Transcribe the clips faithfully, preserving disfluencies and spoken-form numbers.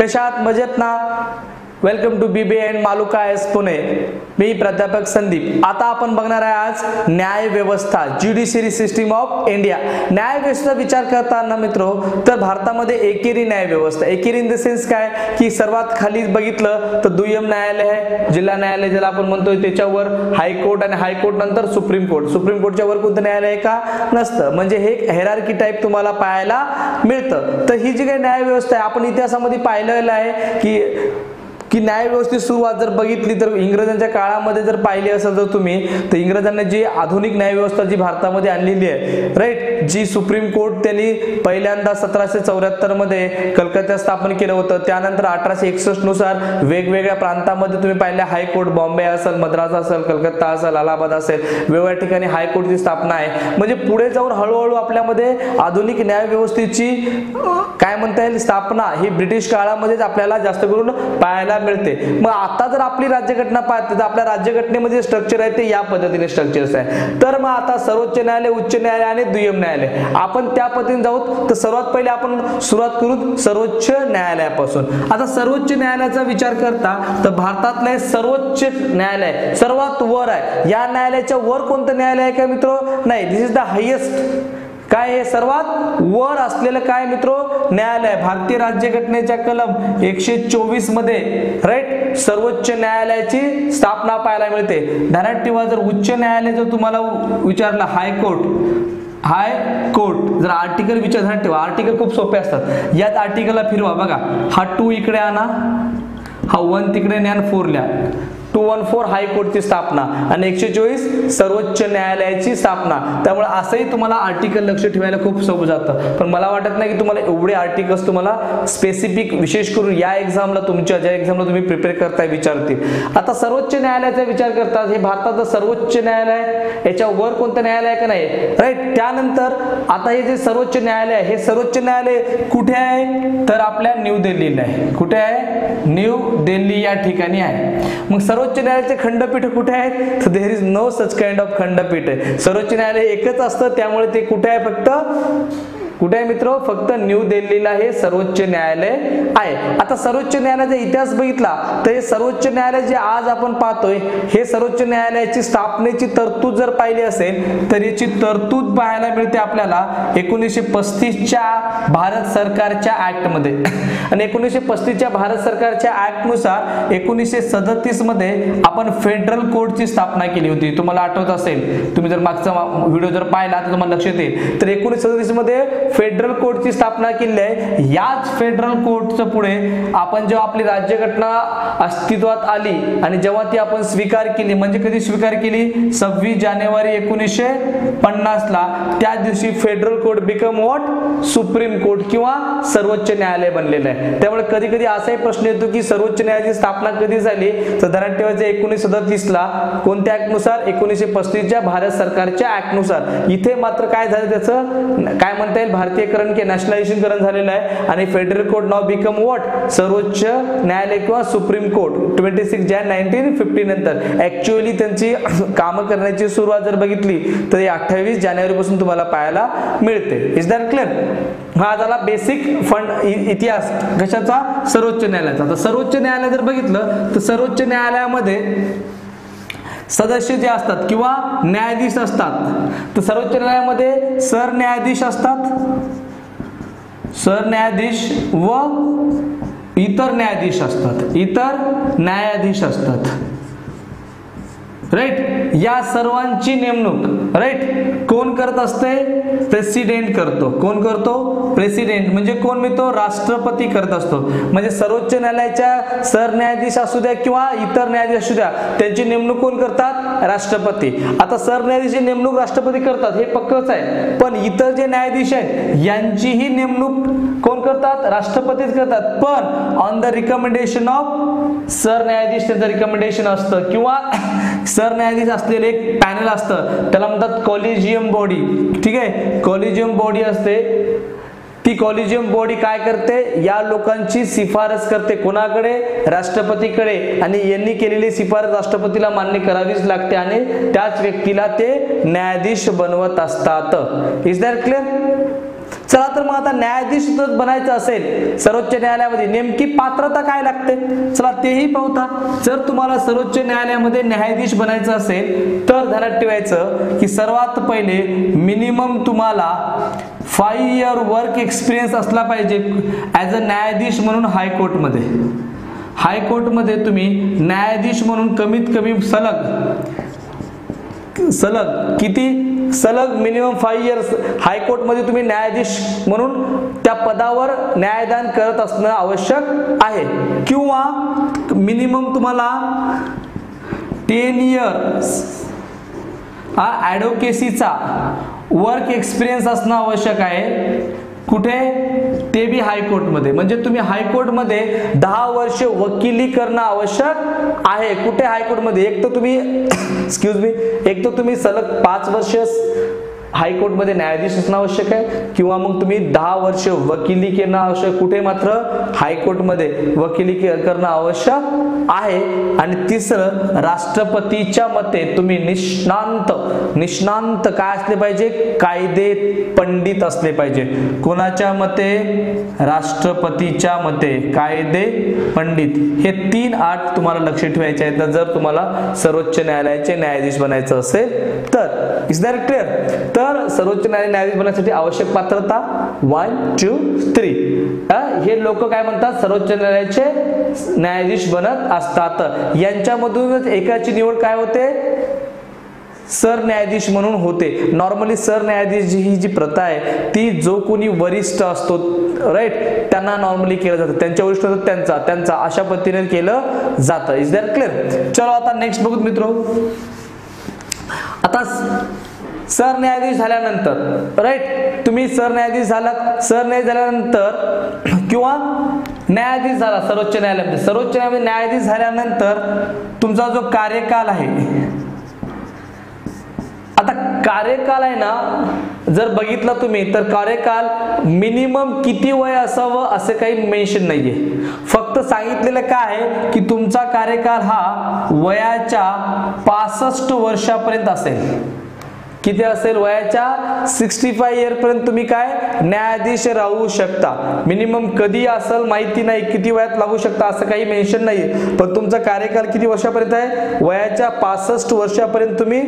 कशात मजेत ना. वेलकम टू बीबी अँड मालुका एस पुणे. मी प्राध्यापक संदीप. आता आपण बघणार आहे आज न्याय व्यवस्था, ज्युडिशरी सिस्टीम ऑफ इंडिया. न्याय व्यवस्था विचार करताना मित्रो तर भारतामध्ये एकेरी न्याय व्यवस्था, एकेरी इन द सेन्स काय की सर्वात खाली बघितलं तर दुय्यम न्यायालय आहे, जिल्हा न्यायालय ज्याला आपण म्हणतो, त्याच्यावर हायकोर्ट आणि हायकोर्ट नंतर सुप्रीम कोर्ट, सुप्रीम कोर्टच्या वर कोणतं न्यायालय का नसतं. म्हणजे हे एक हायरार्की टाइप तुम्हाला पाहायला मिळतं. तर ही जी काही न्याय व्यवस्था आहे आपण इतिहासामध्ये पाहिलेलं आहे की की न्याय व्यवस्थेची सुरुवात जर बघितली तर इंग्रजांच्या काळामध्ये जर पाहिली असेल तर तुम्ही तर इंग्रजांनी जी आधुनिक न्यायव्यवस्था जी भारतामध्ये आणलेली आहे राईट, जी सुप्रीम कोर्ट त्यांनी पहिल्यांदा सतराशे चौऱ्याहत्तर मध्ये कलकत्त्यात स्थापन केलं होतं. त्यानंतर अठराशे एकसष्ट नुसार वेगवेगळ्या प्रांतामध्ये तुम्ही पाहिलं हायकोर्ट, बॉम्बे असेल, मद्रास असेल, कलकत्ता असेल, अलाहाबाद असेल, वेगवेगळ्या ठिकाणी हायकोर्टची स्थापना आहे. म्हणजे पुढे जाऊन हळूहळू आपल्यामध्ये आधुनिक न्यायव्यवस्थेची काय म्हणता येईल स्थापना ही ब्रिटिश काळामध्येच आपल्याला जास्त करून पाहायला मिळते. मग आता जर आपली राज्यघटना पाहते तर आपल्या राज्यघटनेमध्ये स्ट्रक्चर आहे ते या पद्धतीने स्ट्रक्चर्स आहे. तर मग आता सर्वोच्च न्यायालय, उच्च न्यायालय आणि दुय्यम न्यायालय आपण त्या पद्धतीने जाऊ. तर सर्वात पहिले आपण सुरुवात करू सर्वोच्च न्यायालयापासून. आता सर्वोच्च न्यायालयाचा विचार करता तर भारतातले सर्वोच्च न्यायालय सर्वात वर आहे. या न्यायालयाच्या वर कोणतं न्यायालय आहे का मित्रो? नाही, दिस इज द हायेस्ट काय हे सर्वात वर असलेलं काय मित्रो न्यायालय. भारतीय राज्यघटनेच्या कलम एकशे चोवीस मध्ये राईट सर्वोच्च न्यायालयाची स्थापना पाहायला मिळते. ध्यानात ठेवा, जर उच्च न्यायालय जर तुम्हाला विचारला हायकोर्ट, हाय कोर्ट जर आर्टिकल विचार ध्यानात ठेवा, आर्टिकल खूप सोपे असतात. यात आर्टिकलला फिरवा बघा, हा टू इकडे आणा, हा वन तिकडे न्या, फोर ल्या, टू वन फोर हायकोर्टची स्थापना आणि एकशे चोवीस सर्वोच्च न्यायालयाची स्थापना. त्यामुळे असंही तुम्हाला आर्टिकल लक्ष ठेवायला खूप सोपं जातं. पण मला वाटत नाही की तुम्हाला एवढे आर्टिकल्स तुम्हाला स्पेसिफिक विशेष करून या एक्झामला, तुमच्या ज्या एक्झामला तुम्ही प्रिपेअर करताय विचारतील. आता सर्वोच्च न्यायालयाचा विचार करतात, हे भारताचं सर्वोच्च न्यायालय, याच्या वर कोणतं न्यायालय का नाही राईट. त्यानंतर आता हे जे सर्वोच्च न्यायालय हे सर्वोच्च न्यायालय कुठे आहे तर आपल्या न्यू दिल्लीला आहे. कुठे आहे? न्यू दिल्ली या ठिकाणी आहे. मग सर्वोच्च न्यायालयाचे खंडपीठ कुठे आहेत तर there is no such kind of खंडपीठ आहे. सर्वोच्च न्यायालय एकच असतं, त्यामुळे ते कुठे आहे फक्त कुठे आहे मित्र फक्त न्यू दिल्लीला हे सर्वोच्च न्यायालय आहे. आता सर्वोच्च न्यायालयाचा इतिहास बघितला तर हे सर्वोच्च न्यायालय जे आज आपण पाहतोय हे सर्वोच्च न्यायालयाची स्थापनेची तरतूद जर पाहिली असेल तर याची तरतूद पाहायला मिळते आपल्याला एकोणीसशे पस्तीसच्या भारत सरकारच्या ऍक्टमध्ये. आणि एकोणीसशे पस्तीसच्या भारत सरकारच्या ऍक्टनुसार एकोणीसशे सदतीस मध्ये आपण फेडरल कोर्टची स्थापना केली होती. तुम्हाला आठवत असेल, तुम्ही जर मागचा व्हिडिओ जर पाहिला तर तुम्हाला लक्षात येईल. तर एकोणीसशे सदतीस मध्ये फेडरल कोर्टची स्थापना केली आहे. याच फेडरल कोर्टचं पुढे आपण जेव्हा आपली राज्यघटना अस्तित्वात आली आणि जेव्हा ती आपण स्वीकार केली, म्हणजे कधी स्वीकार केली सव्वीस जानेवारी एकोणीसशे पन्नास ला, त्या दिवशी federal court become what supreme court किंवा सर्वोच्च न्यायालय बनलेलं आहे. त्यामुळे कधी कधी असाही प्रश्न येतो की सर्वोच्च न्यायालयाची स्थापना कधी झाली तर ध्यानात ठेवायचं एकोणीसशे सदतीस ला कोणत्या ऍक्टनुसार एकोणीसशे पस्तीसच्या भारत सरकारच्या ऍक्टनुसार. इथे मात्र काय झालं त्याचं काय म्हणता येईल भारतीयकरण के नॅशनलायझेशनकरण झालेलं आहे आणि फेडरल कोर्ट नाव बिकम व्हॉट सर्वोच्च न्यायालय किंवा सुप्रीम कोर्ट छब्बीस जॅन एकोणीसशे पन्नास नंतर. ऍक्च्युअली त्यांची काम करण्याची सुरुवात जर बघितली तर अठ्ठावीस जानेवारी पासून तुम्हाला पाहायला मिळते. Is that clear? हा झाला बेसिक फंड इतिहास कशाचा सर्वोच्च न्यायालयाचा. आता सर्वोच्च न्यायालय जर बघितलं तर सर्वोच्च न्यायालयामध्ये सदस्य जे असतात किंवा न्यायाधीश असतात तर सर्वोच्च न्यायालयामध्ये सरन्यायाधीश असतात, सरन्यायाधीश व इतर न्यायाधीश असतात, इतर न्यायाधीश असतात राईट. या सर्वांची नेमणूक राईट कोण करत असते? प्रेसिडेंट करतो. कोण करतो? प्रेसिडेंट. म्हणजे कोण मिळतो? राष्ट्रपती करत असतो. म्हणजे सर्वोच्च न्यायालयाच्या सरन्यायाधीश असू द्या किंवा इतर न्यायाधीश असू द्या त्यांची नेमणूक कोण करतात? राष्ट्रपती. आता सरन्यायाधीशची नेमणूक राष्ट्रपती करतात हे पक्कच आहे, पण इतर जे न्यायाधीश आहेत यांचीही नेमणूक कोण करतात? राष्ट्रपतीच करतात, पण ऑन द रिकमेंडेशन ऑफ सरन्यायाधीश. त्यांचं रिकमेंडेशन असतं किंवा सरन्यायाधीश असलेले एक पॅनल असतं त्याला म्हणतात कॉलेजियम बॉडी. ठीक आहे, कॉलेजियम बॉडी असते. ती कॉलेजियम बॉडी काय करते? या लोकांची शिफारस करते. कोणाकडे? राष्ट्रपतीकडे. आणि यांनी केलेली शिफारस राष्ट्रपतीला मान्य करावीच लागते आणि त्याच व्यक्तीला ते न्यायाधीश बनवत असतात. Is that clear? चला तर मग आता न्यायाधीश बनायचं असेल सर्वोच्च न्यायालयामध्ये नेमकी पात्रता काय लागते, चला तेही पाहूता. जर तुम्हाला सर्वोच्च न्यायालयामध्ये न्यायाधीश बनायचं असेल तर ध्यानात ठेवायचं की सर्वात पहिले मिनिमम तुम्हाला फाइव्ह इयर वर्क एक्सपिरियन्स असला पाहिजे ॲज अ न्यायाधीश म्हणून. हायकोर्टमध्ये हायकोर्टमध्ये तुम्ही न्यायाधीश म्हणून कमीत कमी सलग सलग किती सलग मिनिमम फाइव्ह इयर्स हायकोर्टमध्ये तुम्ही न्यायाधीश म्हणून त्या पदावर न्यायदान करत असणं आवश्यक आहे. किंवा मिनिमम तुम्हाला टेन इयर्स हा ॲडव्होकेसीचा वर्क एक्सपिरियन्स असणं आवश्यक आहे. कुठे? ते बी हायकोर्टमध्ये. म्हणजे तुम्ही हायकोर्टमध्ये दहा वर्ष वकिली करणं आवश्यक आहे. कुठे? हायकोर्टमध्ये. एक तर तुम्ही एक्सक्यूज मी एक तर तुम्ही सलग पाच वर्ष हायकोर्टमध्ये न्यायाधीश असणं आवश्यक आहे किंवा मग तुम्ही दहा वर्ष वकिली करणं आवश्यक. कुठे? मात्र हायकोर्टमध्ये वकिली करणं आवश्यक आहे. आणि तिसरं, राष्ट्रपतीच्या मते तुम्ही निष्णांत निष्णांत काय असले पाहिजे? कायदे पंडित असले पाहिजे. कोणाच्या मते? राष्ट्रपतीच्या मते कायदे पंडित. हे तीन अट तुम्हाला लक्ष ठेवायचे आहेत जर तुम्हाला सर्वोच्च न्यायालयाचे न्यायाधीश बनायचं असेल तर. Is that clear? तर सर्वोच्च न्यायालय न्यायाधीश बनण्यासाठी आवश्यक पात्रता वन टू थ्री. हे लोक काय म्हणतात? सर्वोच्च न्यायालयाचे न्यायाधीश बनत असतात. यांच्यामधूनच एकाची निवड काय होते? सरन्यायाधीश म्हणून होते. नॉर्मली सरन्यायाधीश ही जी प्रथा आहे ती जो कोणी वरिष्ठ असतो राईट त्यांना नॉर्मली केलं जातं. त्यांच्या वरिष्ठ त्यांचा त्यांचा अशा पद्धतीने केलं जातं. Is that clear? चलो आता नेक्स्ट बघू मित्रो. आता सरन्यायाधीश झाल्यानंतर राईट तुम्ही सरन्यायाधीश झालात सरन्यायाधीश झाल्यानंतर किंवा न्यायाधीश झाला सर्वोच्च न्यायालयामध्ये सर्वोच्च न्यायालयामध्ये न्यायाधीश झाल्यानंतर तुमचा जो कार्यकाल आहे आता कार्यकाल आहे ना जर बघितला तुम्ही तर कार्यकाल मिनिमम किती वय असावं असं काही मेन्शन नाहीये. फक्त सांगितलेलं काय आहे की तुमचा कार्यकाल हा वयाच्या पासष्ट वर्षापर्यंत असेल. किती असेल? वयाच्या सिक्स्टी फाय इयर पर्यंत तुम्ही काय न्यायाधीश राहू शकता. मिनिमम कधी असेल माहिती नाही, किती वयात लागू शकता असं काही मेन्शन नाही, पण तुमचा कार्यकाल किती वर्षापर्यंत आहे? वयाच्या पासष्ट वर्षापर्यंत तुम्ही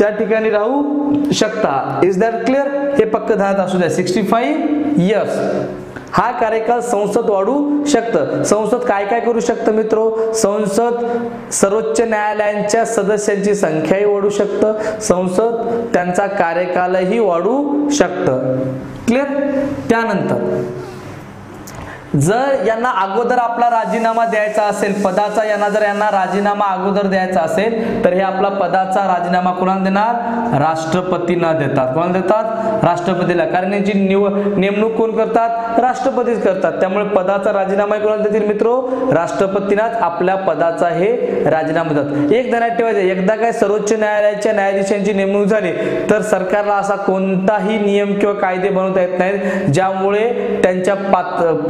त्या ठिकाणी राहू शकता. Is that clear? हे पक्क ध्यानात असू द्या. सिक्स्टी फाय इयर्स हा कार्यकाल संसद वाढू शकतं. संसद काय काय करू शकतं मित्रो? संसद सर्वोच्च न्यायालयांच्या सदस्यांची संख्याही वाढू शकतं. संसद त्यांचा कार्यकालही वाढू शकतं. क्लिअर? त्यानंतर जर यांना अगोदर आपला राजीनामा द्यायचा असेल पदाचा, यांना जर यांना राजीनामा अगोदर द्यायचा असेल तर हे आपला पदाचा राजीनामा कोणाला देणार? राष्ट्रपतींना देतात. कोणाला देतात? राष्ट्रपतीला. कारण यांची नेमणूक कोण करतात? राष्ट्रपतीच करतात. त्यामुळे पदाचा राजीनामा कोणाला देतील मित्रो? राष्ट्रपतींनाच आपल्या पदाचा हे राजीनामा देतात. एक ध्यानात ठेवायचं, एकदा काय सर्वोच्च न्यायालयाच्या न्यायाधीशांची नेमणूक झाली तर सरकारला असा कोणताही नियम किंवा कायदे बनवता येत नाहीत ज्यामुळे त्यांच्या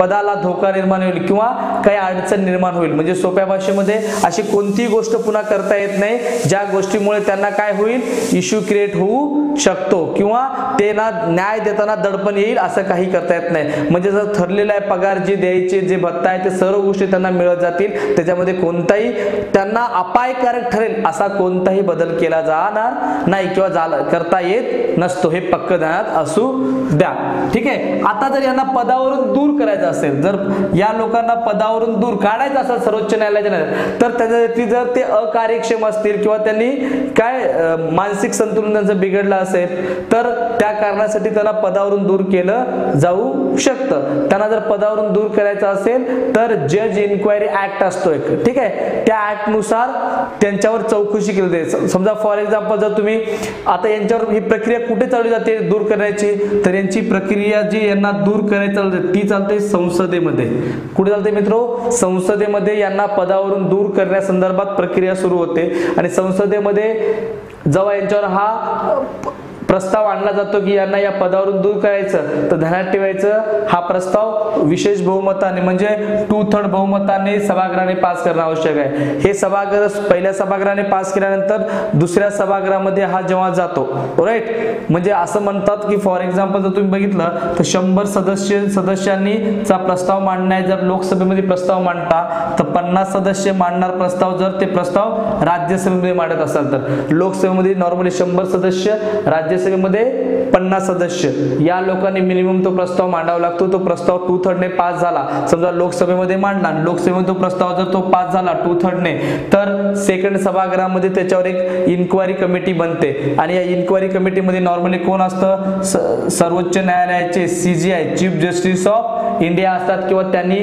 पदाला धोका निर्माण होईल किंवा काही अडचण निर्माण होईल. म्हणजे सोप्या भाषेमध्ये अशी कोणतीही गोष्ट पुन्हा करता येत नाही ज्या गोष्टीमुळे त्यांना काय होईल? इश्यू क्रिएट होऊ शकतो किंवा त्यांना न्याय देताना दडपण येईल असं काही करता येत नाही. म्हणजे जर ठरलेला आहे पगार जे द्यायचे जे भत्ता आहे ते सर्व गोष्टी त्यांना मिळत जातील. त्याच्यामध्ये कोणताही त्यांना अपायकारक ठरेल असा कोणताही बदल केला जाणार नाही किंवा झाला करता येत नसतो. हे पक्क ध्यानात असू द्या. ठीक आहे? आता जर यांना पदावरून दूर करायचं असेल, जर या लोकांना पदावरून दूर काढायचं असेल सर्वोच्च न्यायालयाच्या तर त्याच्यासाठी जर ते अकार्यक्षम असतील किंवा त्यांनी काय मानसिक संतुलन त्यांचं बिघडलं असेल तर त्या कारणासाठी त्याला पदावरून दूर केलं जाऊ शकतं. त्यांना जर पदावरून दूर करायचं असेल तर जज इन्क्वायरी ऍक्ट असतो एक. ठीक आहे? त्या ऍक्ट नुसार त्यांच्यावर चौकशी केली जाते. समजा फॉर एक्झाम्पल जर तुम्ही आता यांच्यावर ही प्रक्रिया कुठे चालू जाते दूर करण्याची, तर यांची प्रक्रिया जी यांना दूर करायची ती चालते संसद मध्ये. कुठे चालते मित्रो? संसदेमध्ये यांना पदावरून दूर करण्यासंदर्भात प्रक्रिया सुरू होते. आणि संसदेमध्ये जेव्हा यांच्यावर हा प्रस्ताव आणला जातो की यांना या पदावरून दूर करायचं, तर ध्यानात ठेवायचं हा प्रस्ताव विशेष बहुमताने म्हणजे टू थर्ड बहुमताने सभागृहाने पास करणं आवश्यक आहे. हे सभागृह पहिल्या सभागृहाने पास केल्यानंतर दुसऱ्या सभागृहामध्ये हा जेव्हा जातो, राईट. म्हणजे असं म्हणतात की फॉर एक्झाम्पल जर तुम्ही बघितलं तर शंभर सदस्य सदस्यांनी चा प्रस्ताव मांडणार, जर लोकसभेमध्ये प्रस्ताव मांडता तर पन्नास सदस्य मांडणार प्रस्ताव, जर ते प्रस्ताव राज्यसभेमध्ये मांडत असाल तर. लोकसभेमध्ये नॉर्मली शंभर सदस्य, राज्यसभेमध्ये पन्नास सदस्य, या लोकांनी मिनिमम तो प्रस्ताव मांडावा लागतो. तो प्रस्ताव टू थर्डने पास झाला, समजा लोकसभेमध्ये मांडला, लोकसभेमध्ये तो प्रस्ताव जर तो पास झाला टू थर्डने, तर सेकंड सभागृहामध्ये त्याच्यावर एक इन्क्वायरी कमिटी बनते. आणि या इन्क्वायरी कमिटीमध्ये नॉर्मली कोण असतं, सर्वोच्च न्यायालयाचे CGI chief justice of India असतात, किंवा त्यांनी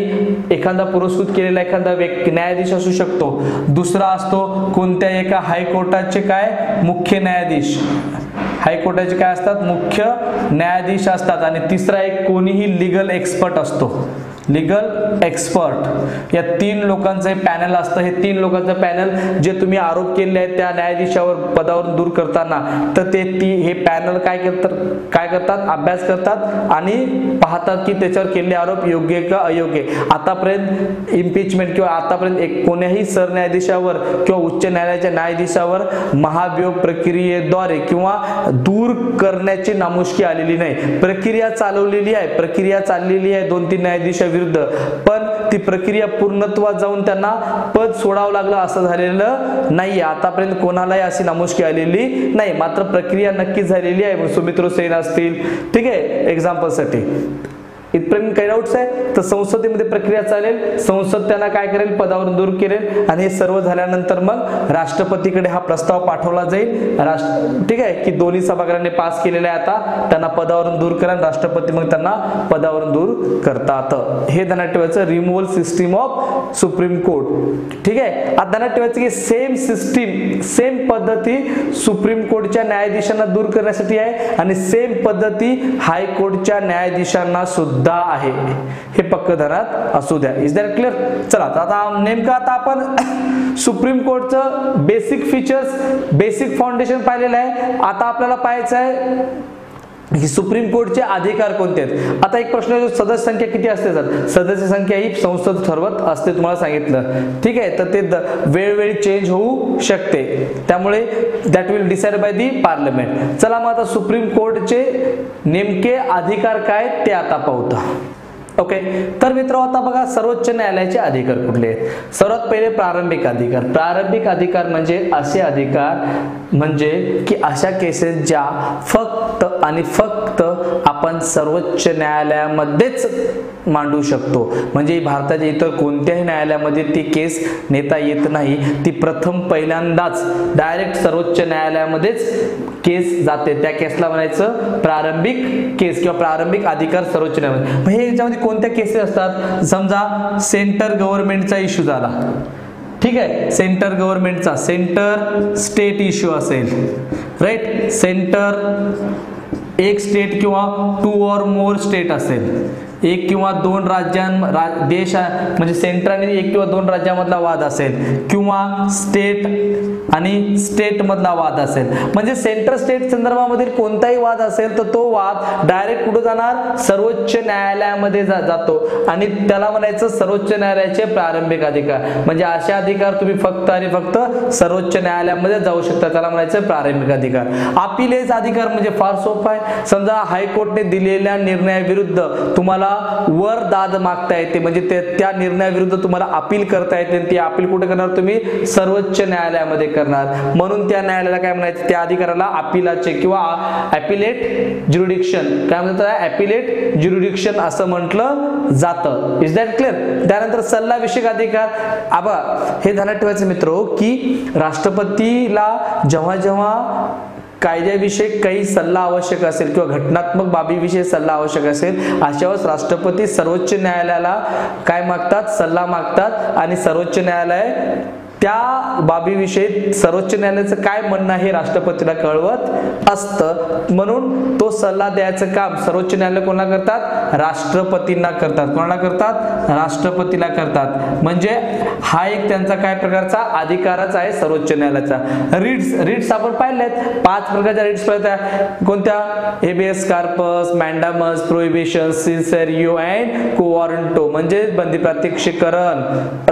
एखादा पुरस्कृत केलेला एखादा न्यायाधीश असू शकतो. दुसरा असतो कोणत्या एका हायकोर्टाचे काय मुख्य न्यायाधीश, हायकोर्टाचे काय असतात मुख्य न्यायाधीश असतात. आणि तिसरा एक कोणीही लीगल एक्सपर्ट असतो, लीगल एक्सपर्ट. या तीन लोकांचं हे पॅनल असतं. हे तीन लोकांचं पॅनल जे तुम्ही आरोप केले आहेत त्या न्यायाधीशावर पदावरून दूर करताना, तर ते ती हे पॅनल काय करतात काय करतात अभ्यास करतात आणि पाहतात की त्याच्यावर केलेले आरोप योग्य का अयोग्य. आतापर्यंत इम्पिचमेंट किंवा आतापर्यंत एक कोण्याही सरन्यायाधीशावर किंवा उच्च न्यायालयाच्या न्यायाधीशावर महाभियोग प्रक्रियेद्वारे किंवा दूर करण्याची नामुष्की आलेली नाही. प्रक्रिया चालवलेली आहे, प्रक्रिया चाललेली आहे दोन तीन न्यायाधीश विरुद्ध, पण ती प्रक्रिया पूर्णत्वात जाऊन त्यांना पद सोडावं लागलं असं झालेलं नाही. आतापर्यंत कोणालाही अशी नामुष्की आलेली नाही, मात्र प्रक्रिया नक्की झालेली आहे. सुमित्र सेन असतील, ठीक आहे, एक्झाम्पलसाठी. इथपर्यंत काही डाऊट्स आहे तर संसदेमध्ये प्रक्रिया चालेल, संसद त्यांना काय करेल पदावरून दूर करेल. आणि हे सर्व झाल्यानंतर मग राष्ट्रपतीकडे हा प्रस्ताव पाठवला जाईल, राष्ट्र ठीक आहे की दोन्ही सभागृहाने पास केलेला आहे, आता त्यांना पदावरून दूर करा, राष्ट्रपती मग त्यांना पदावरून दूर करतात. हे ध्यानात ठेवायचं, removal system of supreme court. ठीक आहे, आता ध्यानात ठेवायचं की सेम सिस्टीम सेम पद्धती सुप्रीम कोर्टच्या न्यायाधीशांना दूर करण्यासाठी आहे आणि सेम पद्धती हायकोर्टच्या न्यायाधीशांना सुद्धा आहे. हे पक्क धरात असू द्या. Is that clear? चला आता नेमकं आता आपण सुप्रीम कोर्टचं बेसिक फीचर्स बेसिक फाउंडेशन पाहिलेलं आहे. आता आपल्याला पाहायचं आहे की सुप्रीम कोर्टचे अधिकार कोणते आहेत. आता एक प्रश्न आहे, सदस्य संख्या किती असते? तर सदस्य संख्या ही संसद ठरवत असते, तुम्हाला सांगितलं. ठीक आहे, तर ते वेळोवेळी चेंज होऊ शकते, त्यामुळे that will decide by the parliament. चला मग आता सुप्रीम कोर्टचे नेमके अधिकार काय ते आता पाहूत. ओके, तर मित्र आता बघा सर्वोच्च न्यायालयाचे अधिकार कुठले आहेत. सर्वात पहिले प्रारंभिक अधिकार. प्रारंभिक अधिकार म्हणजे असे अधिकार म्हणजे की अशा केसेस ज्या फक्त आणि फक्त आपण सर्वोच्च न्यायालयामध्येच मांडू शकतो. म्हणजे भारताच्या इतर कोणत्याही न्यायालयामध्ये ती केस नेता येत नाही, ती प्रथम पहिल्यांदाच डायरेक्ट सर्वोच्च न्यायालयामध्येच केस जाते. त्या केसला म्हणायचं प्रारंभिक केस किंवा प्रारंभिक अधिकार सर्वोच्च न्यायालयामध्ये. हे याच्यामध्ये कोणत्या केसेस असतात? समजा सेंटर गव्हर्नमेंटचा इश्यू झाला, ठीक आहे, सेंटर गव्हर्नमेंटचा सेंटर स्टेट इश्यू असेल, राईट, सेंटर एक स्टेट किंवा टू ऑर मोर स्टेट असेल, एक किंवा दोन राज्यां रा, देश म्हणजे सेंटर आणि एक किंवा दोन राज्यांमधला वाद असेल किंवा स्टेट आणि स्टेटमधला वाद असेल. म्हणजे सेंटर स्टेट संदर्भामधील कोणताही वाद असेल तर तो वाद डायरेक्ट कुठं जाणार? सर्वोच्च न्यायालयामध्ये जा, जातो आणि त्याला म्हणायचं सर्वोच्च न्यायालयाचे प्रारंभिक अधिकार. म्हणजे असे अधिकार तुम्ही फक्त आणि फक्त सर्वोच्च न्यायालयामध्ये जाऊ शकता, त्याला म्हणायचं प्रारंभिक अधिकार. अपीलेज अधिकार म्हणजे फार सोपा आहे. समजा हायकोर्टने दिलेल्या निर्णयाविरुद्ध तुम्हाला वर दाद मागता येते, म्हणजे त्या निर्णयाविरुद्ध तुम्हाला अपील करता येते. ती अपील कुठे करणार? तुम्ही सर्वोच्च न्यायालयामध्ये करणार. म्हणून त्या न्यायालयाला काय म्हणायचं? त्या अधिकाराला अपीलाचे किंवा अपीलेट ज्युरिडिक्शन, काय म्हणतात अपीलेट ज्युरिडिक्शन असं म्हटलं जातं. Is that clear? त्यानंतर सल्लाविषयक अधिकार. आबा हे ध्यानात ठेवायचं मित्रो की राष्ट्रपतीला जेव्हा जेव्हा कायद्याविषयक काही सल्ला आवश्यक असेल किंवा घटनात्मक बाबीविषयी सल्ला आवश्यक असेल, अशा वेळेस राष्ट्रपती सर्वोच्च न्यायालयाला काय मागतात? सल्ला मागतात. आणि सर्वोच्च न्यायालय त्या बाबीविषयी सर्वोच्च न्यायालयाचं काय म्हणणं हे राष्ट्रपतीला कळवत असतं. म्हणून तो सल्ला द्यायचं काम सर्वोच्च न्यायालय कोणाला करतात, राष्ट्रपतींना करतात. कोणाला करतात, राष्ट्रपतीला करतात. म्हणजे हा एक त्यांचा काय प्रकारचा अधिकारच आहे सर्वोच्च न्यायालयाचा. रिट्स रिट्स आपण पाहिलेत, पाच प्रकारच्या रिट्स पाहिलेत कोणत्या, habeas corpus, mandamus, prohibition, certiorari and quo warranto म्हणजे बंदी प्रात्यक्षिकरण,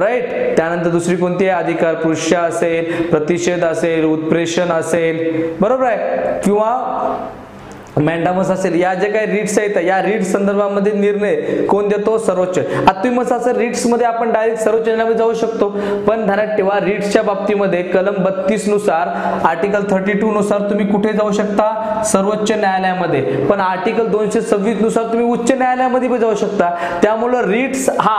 राईट. त्यानंतर दुसरी कोणती आहे, अधिकार पृष्ठ असेल, प्रतिषेध असेल, उत्प्रेषण असेल, बरोबर आहे, किंवा मॅन्डामस असेल. या जे काही रिट्स आहेत या रिट्स संदर्भामध्ये निर्णय कोण देतो, सर्वोच्च. आता तुम्ही मस्त असं रिट्स मध्ये आपण डायरेक्ट सर्वोच्च न्यायालयामध्ये जाऊ शकतो, पण ध्यानात ठेवा रिट्सच्या बाबतीमध्ये कलम बत्तीस नुसार आर्टिकल थर्टी टू नुसार तुम्ही कुठे जाऊ शकता, सर्वोच्च न्यायालयामध्ये. पण आर्टिकल दोनशे सव्वीस नुसार तुम्ही उच्च न्यायालयामध्ये पण जाऊ शकता. त्यामुळं रिट्स हा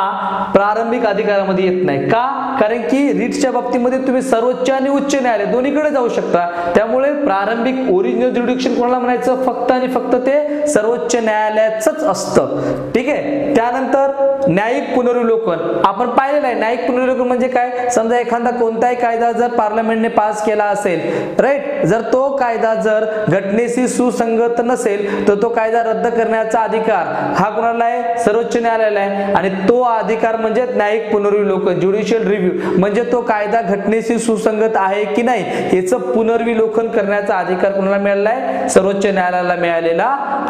प्रारंभिक अधिकारामध्ये येत नाही. का, कारण की रिट्सच्या बाबतीमध्ये तुम्ही सर्वोच्च आणि उच्च न्यायालय दोन्हीकडे जाऊ शकता. त्यामुळे प्रारंभिक ओरिजिनल ज्युडिक्शन कोणाला म्हणायचं, फक्त आणि फक्त ते सर्वोच्च न्यायालयाचंच असतं. ठीक आहे. त्यानंतर न्यायिक पुनर्विलोकन आपण पाहिलेलं आहे. न्यायिक पुनर्विलोकन म्हणजे काय, समजा एखादा कोणताही कायदा जर पार्लमेंटने पास केला असेल, राईट, जर तो कायदा जर घटनेशी सुसंगत नसेल तर तो कायदा रद्द करण्याचा अधिकार हा कोणाला आहे, सर्वोच्च न्यायालयाला आहे. आणि तो अधिकार म्हणजे न्यायिक पुनर्विलोकन, ज्युडिशियल रिव्ह्यू. म्हणजे तो कायदा घटनेशी सुसंगत आहे की नाही याचं पुनर्विलोकन करण्याचा अधिकार कोणाला मिळाला आहे, सर्वोच्च न्यायालयाला मिळालेला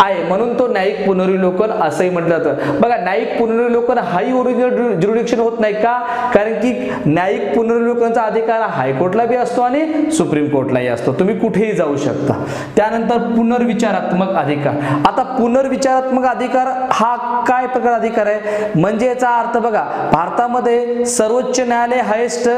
आहे. म्हणून तो न्यायिक पुनर्विलोकन असंही म्हटलं जातं. बघा, न्यायिक पुनर्विलोकन हाही ओरिजिनल ज्युरिडिक्शन होत नाही. का, कारण की न्यायिक पुनर्विलोकनचा अधिकार हायकोर्टला बी असतो आणि सुप्रीम कोर्टलाही असतो. तुम्ही कुठेही जाऊ शकता. त्यानंतर पुनर्विचारात्मक अधिकार. आता पुनर्विचारात्मक अधिकार हा काय प्रकार अधिकार आहे, म्हणजे याचा अर्थ बघा, भारतामध्ये सर्वोच्च न्यायालय हायेस्ट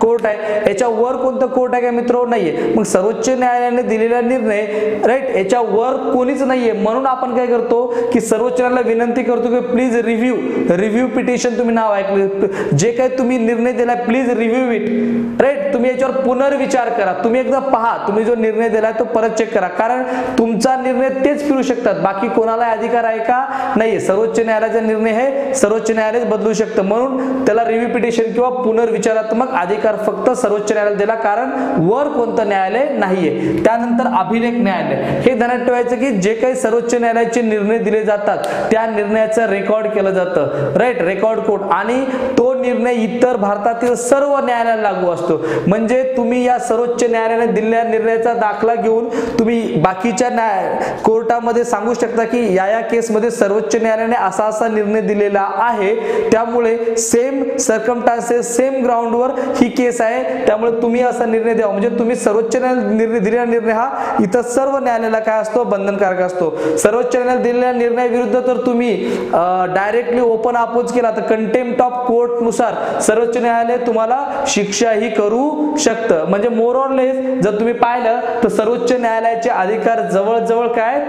कोर्ट आहे, याच्या वर कोणतं कोर्ट आहे का मित्रो, नाहीये. मग सर्वोच्च न्यायालयाने दिलेला निर्णय, राईट, याच्या वर कोणीच नाहीये. म्हणून आपण काय करतो की सर्वोच्च न्यायालयाला विनंती करतो की प्लीज रिव्ह्यू, रिव्ह्यू पिटिशन तुम्ही नाव ऐकलं, जे काही तुम्ही निर्णय दिला प्लीज रिव्ह्यू इट, राईट. तुम्ही याच्यावर पुनर्विचार करा, तुम्ही एकदा पहा, तुम्ही जो निर्णय दिला तो परत चेक करा, कारण तुमचा निर्णय तेच फिरू शकतात, बाकी कोणाला अधिकार आहे का नाहीये. सर्वोच्च न्यायालयाचा निर्णय हे सर्वोच्च न्यायालय बदलू शकतं. म्हणून त्याला रिव्ह्यू पिटिशन किंवा पुनर्विचारात्मक अधिकार फक्त सर्वोच्च न्यायालयाला दिला, कारण वर कोणतं न्यायालय नाहीये. त्यानंतर अभिलेख न्यायालय हे ध्यानात ठेवायचं की जे काही सर्वोच्च न्यायालयाचे निर्णय दिले जातात त्या निर्णयाचं रेकॉर्ड केलं जातं, राईट, रेकॉर्ड कोर्ट. आणि तो निर्णय इतर भारतातील सर्व न्यायालयाला लागू असतो. म्हणजे तुम्ही या सर्वोच्च न्यायालयाने दिलेल्या निर्णयाचा दाखला घेऊन तुम्ही बाकीच्या न्याय कोर्टामध्ये सांगू शकता की या या केसमध्ये सर्वोच्च न्यायालयाने असा असा निर्णय दिलेला आहे. त्यामुळे सेम सर्कमस्टान्सेस, सेम ग्राउंडवर ही केस आहे, त्यामुळे तुम्ही असा निर्णय द्या. म्हणजे तुम्ही सर्वोच्च न्यायालयाने दिलेला निर्णय हा इतर सर्व न्यायालयाला काय असतो, बंधनकारक असतो. सर्वोच्च न्यायालयाने दिलेल्या निर्णयाविरुद्ध तर तुम्ही डायरेक्टली ओपन अपोज केला तर कंटेम्प्ट ऑफ कोर्ट नुसार सर्वोच्च न्यायालय तुम्हाला शिक्षाही करू शकतं. म्हणजे मोर ऑर लेस जर तुम्ही पाहिलं तर सर्वोच्च न्यायालयाचे अधिकार जवळजवळ काय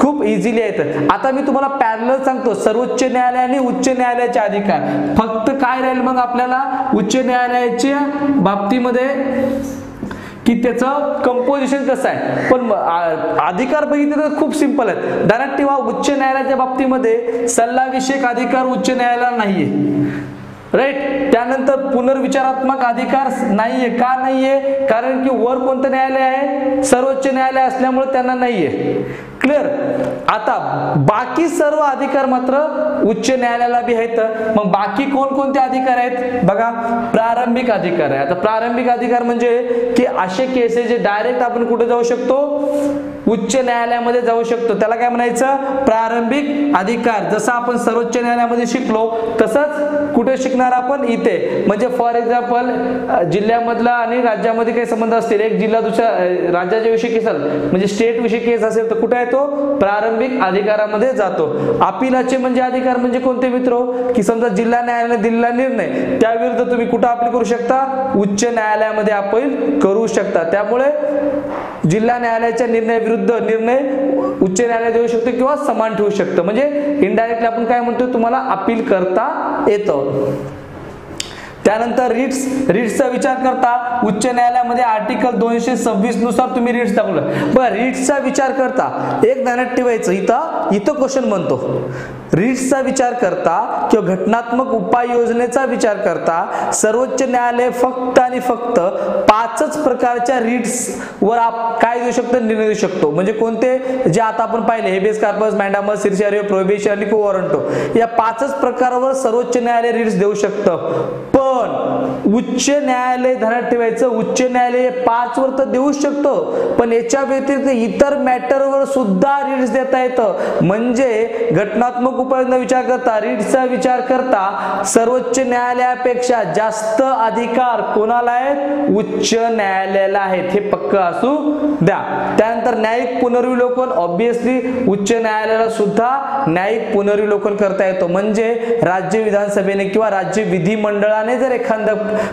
खूप इझिली आहेत. आता मी तुम्हाला पॅरलल सांगतो सर्वोच्च न्यायालय आणि उच्च न्यायालयाचे अधिकार. फक्त काय राहील मग आपल्याला उच्च न्यायालयाच्या बाबतीमध्ये की त्याचं कंपोजिशन कसं आहे, पण अधिकार बघितले तर खूप सिंपल आहेत. ध्यानात ठेवा, उच्च न्यायालयाच्या बाबतीमध्ये सल्लाविषयक अधिकार उच्च न्यायालयाला नाहीये, राईट. त्यानंतर पुनर्विचारात्मक अधिकार नाहीये. का नाहीये, कारण की वर कोणतं न्यायालय आहे, सर्वोच्च न्यायालय असल्यामुळे त्यांना नाहीये, क्लिअर. आता बाकी सर्व अधिकार मात्र उच्च न्यायालयाला बी आहेत. मग बाकी कोणकोणते अधिकार आहेत बघा, प्रारंभिक अधिकार आहे. आता प्रारंभिक अधिकार म्हणजे की असे केसेस जे डायरेक्ट आपण कुठे जाऊ शकतो, उच्च न्यायालयामध्ये जाऊ शकतो, त्याला काय म्हणायचं, प्रारंभिक अधिकार. जसं आपण सर्वोच्च न्यायालयामध्ये शिकलो तसंच कुठे शिकणार आपण, इथे. म्हणजे फॉर एक्झाम्पल जिल्ह्यामधला आणि राज्यामध्ये काही संबंध असतील, एक जिल्हा दुसऱ्या राज्याच्या विषयी केस म्हणजे स्टेट विषयी केस असेल तर कुठे आहे तो प्रारंभिक अधिकारामध्ये जातो. अपिलाचे म्हणजे अधिकार म्हणजे कोणते मित्रो, की समजा जिल्हा न्यायालयाने दिलेला निर्णय त्याविरुद्ध तुम्ही कुठं अपील करू शकता, उच्च न्यायालयामध्ये अपील करू शकता. त्यामुळे जिल्हा न्यायालयाच्या निर्णयाविरुद्ध निर्णय उच्च न्यायालय देऊ शकतो किंवा समान ठेवू शकतो. म्हणजे इनडायरेक्टली आपण काय म्हणतो, तुम्हाला अपील करता येतं. त्यानंतर रिट्स रिट्सचा विचार करता उच्च न्यायालयामध्ये आर्टिकल दोनशे सव्वीस नुसार तुम्ही रिट्स दाखवलं. पण रिट्सचा विचार करता एक ध्यानात ठेवायचं, इथं इथं क्वेश्चन बनतो. रिट्सचा विचार करता किंवा घटनात्मक उपाययोजनेचा विचार करता सर्वोच्च न्यायालय फक्त आणि फक्त पाचच प्रकारच्या रिट्स वर काय देऊ शकतो, निर्णय देऊ शकतो. म्हणजे कोणते, जे आता आपण पाहिले habeas corpus, mandamus, certiorari, probationary, quo warranto, या पाचच प्रकारवर सर्वोच्च न्यायालय रिट्स देऊ शकतं. पण उच्च न्यायालय ध्यानात ठेवायचं, उच्च न्यायालय पाच वर तर देऊ शकतो पण याच्या व्यतिरिक्त इतर मॅटरवर सुद्धा रिट्स देता येतं. म्हणजे घटनात्मक उपाययोजना विचार करता रिट्सचा विचार करता सर्वोच्च न्यायालयापेक्षा जास्त अधिकार कोणाला आहेत, उच्च न्यायालयाला आहेत, हे पक्क असू द्या. त्यानंतर न्यायिक पुनर्विलोकन, ऑब्विसली उच्च न्यायालयाला सुद्धा न्यायिक पुनर्विलोकन करता येतो. म्हणजे राज्य विधानसभेने किंवा राज्य विधिमंडळाने जर एखादा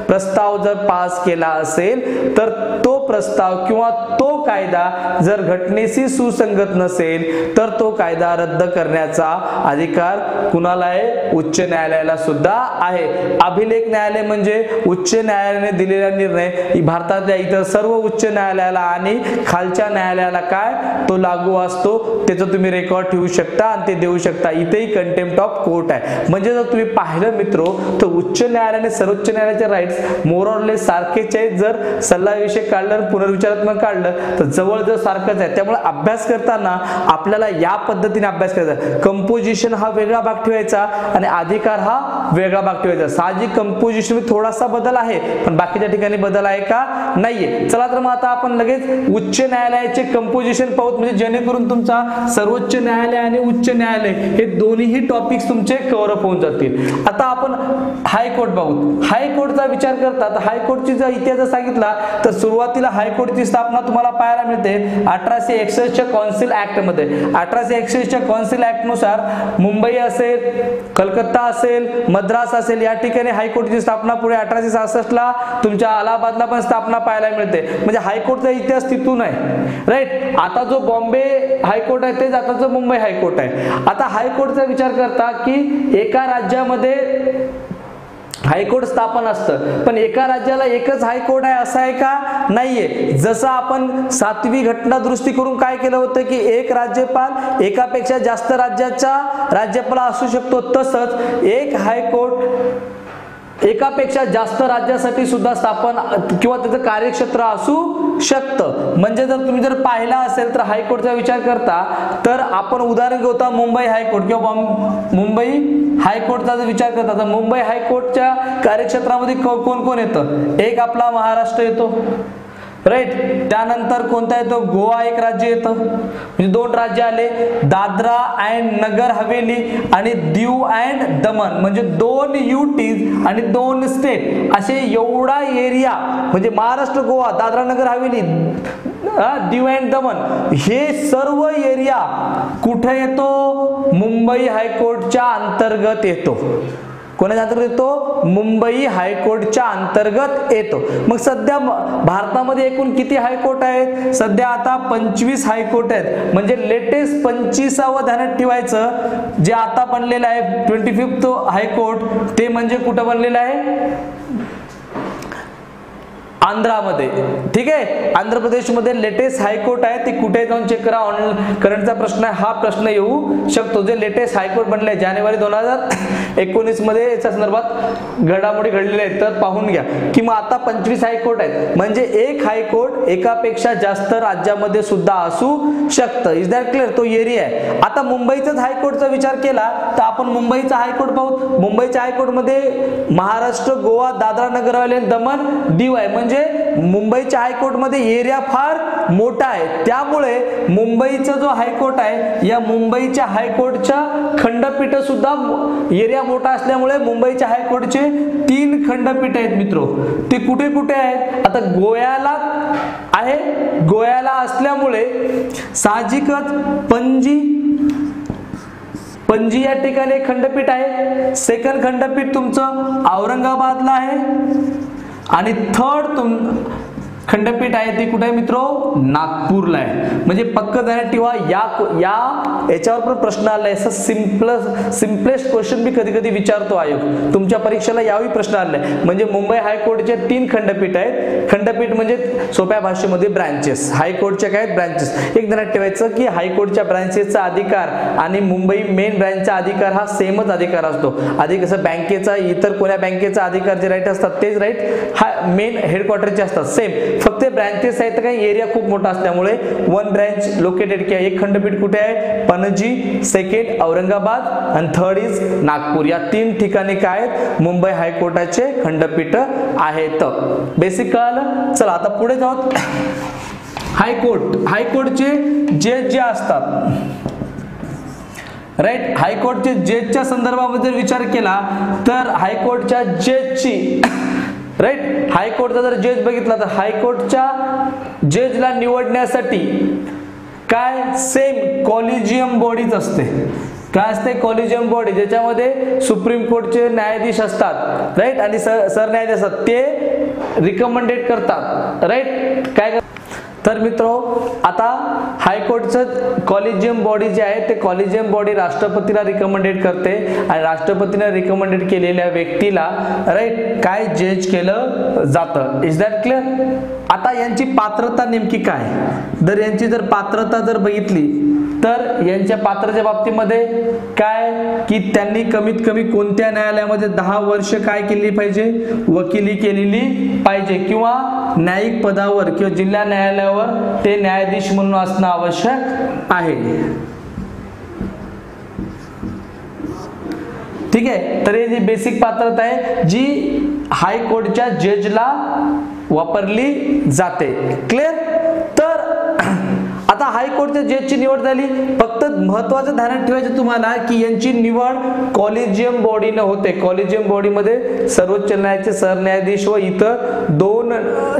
प्रस्ताव जर पास केला असेल तर तो प्रस्ताव किंवा तो कायदा जर घटनेशी सुसंगत नसेल तर तो कायदा रद्द करण्याचा अधिकार कुणाला आहे, उच्च न्यायालयाला सुद्धा आहे. अभिलेख न्यायालय म्हणजे उच्च न्यायालयाने दिलेला निर्णय भारतातल्या इतर सर्व उच्च न्यायालयाला आणि खालच्या न्यायालयाला काय तो लागू असतो, त्याचं तुम्ही रेकॉर्ड ठेवू शकता आणि ते देऊ शकता. इथेही कंटेम्प्ट ऑफ कोर्ट आहे. म्हणजे जर तुम्ही पाहिलं मित्रो तर उच्च न्यायालयाने सर्वोच्च न्यायालयाचे राईट्स मोर ऑर लेस सारखेच आहेत. जर सल्लाविषय काढलं पुनर्विचारात्मक काढलं तर जवळजवळ सारखंच आहे. त्यामुळे अभ्यास करताना आपल्याला या पद्धतीने अभ्यास करायचा. कंपोजिशन हा वेगळा भाग ठेवायचा आणि अधिकार हा वेगळा भाग ठेवायचा. साहजिक कंपोजिशन थोडासा बदल आहे पण बाकीच्या ठिकाणी बदल आहे का, नाहीये. चला तर मग आता आपण लगेच उच्च न्यायालयाचे कंपोजिशन पाहूत, म्हणजे जेणेकरून तुमचा सर्वोच्च न्यायालय आणि उच्च न्यायालय हे दोन्हीही टॉपिक्स तुमचे कव्हर अप होऊन जातील. आता आपण हायकोर्ट पाहूत. हायकोर्टचा विचार करतात हायकोर्टची जर इतिहास सांगितला तर सुरुवातीला हायकोर्टची स्थापना तुम्हाला पाहायला मिळते अठराशे एकसष्टच्या कौन्सिल ऍक्ट मध्ये. अठराशे एकसष्टच्या कौन्सिल ऍक्ट नुसार मुंबई असेल, कलकत्ता असेल, मद्रास असेल या ठिकाणी हायकोर्टची स्थापना पुढे अठराशे सहासष्ट ला तुमच्या अलाहाबादला पण स्थापना पाहायला मिळते. म्हणजे हायकोर्टचा इतिहास तिथून आहे, राईट. आता जो बॉम्बे हायकोर्ट आहे तेच आता जो मुंबई हायकोर्ट आहे. आता हायकोर्टचा विचार करता की एका राज्यामध्ये हायकोर्ट स्थापन असतं पण एका राज्याला एकच हायकोर्ट आहे असं आहे का, नाहीये. जसं आपण सातवी घटना दुरुस्ती करून काय केलं होतं की एक राज्यपाल एकापेक्षा जास्त राज्याचा राज्यपाल असू शकतो, तसंच एक हायकोर्ट एकापेक्षा जास्त राज्यासाठी सुद्धा स्थापन किंवा त्याचं कार्यक्षेत्र असू शकतं. म्हणजे जर तुम्ही जर पाहिला असेल तर हायकोर्टचा विचार करता तर आपण उदाहरण घेऊ मुंबई हायकोर्ट किंवा मुंबई हायकोर्टचा जर विचार करता तर मुंबई हायकोर्टच्या कार्यक्षेत्रामध्ये कोण कोण येतं, एक आपला महाराष्ट्र येतो, राईट. त्यानंतर कोणता येतो, गोवा एक राज्य येतं. म्हणजे दोन राज्य आले, दादरा अँड नगर हवेली आणि दीव अँड दमन, म्हणजे दोन युटीज आणि दोन स्टेट असे एवढा एरिया. म्हणजे Maharashtra, Goa, Dadra Nagar Haveli, Diu and Daman hey serve area कुठे येतो, मुंबई हायकोर्टच्या अंतर्गत येतो. कोणाच्या अंतर्गत येतो, मुंबई हायकोर्टच्या अंतर्गत येतो. मग सध्या भारतामध्ये एकूण किती हायकोर्ट आहेत, सध्या आता पंचवीस हायकोर्ट आहेत. म्हणजे लेटेस्ट पंचवीसावं ध्यानात ठेवायचं, जे आता बनलेलं आहे ट्वेंटी फिफ्थ हायकोर्ट ते म्हणजे कुठं बनलेलं आहे, आंध्रामध्ये, ठीक आहे. आंध्र प्रदेशमध्ये लेटेस्ट हायकोर्ट आहे, ते कुठे जाऊन चेक करा. ऑनलाईन करंटचा प्रश्न आहे, हा प्रश्न येऊ शकतो. जे लेटेस्ट हायकोर्ट बनले आहे जानेवारी दोन हजार एकोणीस मध्ये याच्या संदर्भात घडामोडी घडलेल्या आहेत, तर पाहून घ्या. की मग आता पंचवीस हायकोर्ट आहेत, म्हणजे एक हायकोर्ट एकापेक्षा जास्त राज्यामध्ये सुद्धा असू शकतं. इज दॅट क्लिअर, तो एरिया आहे. आता मुंबईचाच हायकोर्टचा विचार केला तर आपण मुंबईचा हायकोर्ट पाहू. मुंबईच्या हायकोर्टमध्ये महाराष्ट्र, गोवा, दादरा नगर हवेली, दमण, दीव आहे. म्हणजे मुंबईच्या हायकोर्टमध्ये एरिया फार मोठा आहे, त्यामुळे मुंबईचा जो हायकोर्ट आहे या मुंबईच्या हायकोर्टच्या खंडपीठ सुद्धा एरिया मोठा असल्यामुळे मुंबईच्या हायकोर्टचे तीन खंडपीठ आहेत मित्रो. ते कुठे कुठे आहेत, आता गोव्याला आहे, गोव्याला असल्यामुळे साहजिकच पणजी पणजी या ठिकाणी खंडपीठ आहे. सेकंड खंडपीठ तुमचं औरंगाबादला आहे आणि थर्ड तुम खंडपीठ आहे ते कुठे आहे मित्रो, नागपूरला आहे. म्हणजे पक्क ध्यानात ठेवा, या या याच्यावर पण प्रश्न आलाय. असं सिंपल सिंपलेस्ट क्वेश्चन मी कधी कधी विचारतो आयोग, तुमच्या परीक्षेला यावेळी प्रश्न आलाय. म्हणजे मुंबई हायकोर्टचे तीन खंडपीठ आहेत. खंडपीठ म्हणजे सोप्या भाषेमध्ये ब्रांचेस. हायकोर्टच्या काय आहेत, ब्रांचेस. एक ध्यानात ठेवायचं की हायकोर्टच्या ब्रांचेसचा अधिकार आणि मुंबई मेन ब्रांचचा अधिकार हा सेमच अधिकार असतो. आधी कसं बँकेचा इतर कोणा बँकेचा अधिकार जे राईट असतात तेच राईट हा मेन हेडक्वार्टरचे असतात सेम. फक्त ब्रांचेस आहेत काय, एरिया खूप मोठा असल्यामुळे वन ब्रांच लोकेटेड किया. एक खंडपीठ कुठे आहे, पणजी. सेकंड औरंगाबाद आणि थर्ड इज नागपूर. या तीन ठिकाणी काय आहेत, मुंबई हायकोर्टाचे खंडपीठ आहेत. बेसिक कळालं. चला आता पुढे जाऊ. हायकोर्ट हायकोर्टचे जज जे असतात राईट, हायकोर्टचे जजच्या संदर्भामध्ये विचार केला तर हायकोर्टच्या जजची राईट, हायकोर्टचा जर जज बघितला तर हायकोर्टच्या जजला निवडण्यासाठी काय सेम कॉलेजियम बॉडीच असते. काय असते, कॉलेजियम बॉडी, ज्याच्यामध्ये सुप्रीम कोर्टचे न्यायाधीश असतात राईट आणि सर सरन्यायाधीश असतात, ते रिकमेंडेड करतात राईट काय. तर मित्रो आता हायकोर्टचं कॉलेजियम बॉडी जे आहे ते कॉलेजियम बॉडी राष्ट्रपतीला रिकमेंडेड करते आणि राष्ट्रपतीने रिकमेंडेड केलेल्या व्यक्तीला राईट काय जज केलं जातं. Is that clear. आता यांची पात्रता नेमकी काय, तर यांची जर पात्रता जर बघितली तर यांच्या पात्रतेच्या बाबतीमध्ये काय की त्यांनी कमीत कमी कोणत्या न्यायालयामध्ये दहा वर्ष काय केली पाहिजे, वकिली केलेली पाहिजे किंवा न्यायिक पदावर किंवा जिल्हा न्यायालयावर ते न्यायाधीश म्हणून असणं आवश्यक आहे. ठीक आहे. तर हे जी बेसिक पात्रता आहे जी हायकोर्टच्या जजला वापरली जाते. क्लिअर. तर आता हायकोर्टच्या जजची निवड झाली. फक्त महत्वाचं ध्यानात ठेवायचं तुम्हाला की यांची निवड कॉलेजियम बॉडीनं होते. कॉलेजियम बॉडीमध्ये सर्वोच्च न्यायालयाचे सरन्यायाधीश व इतर दोन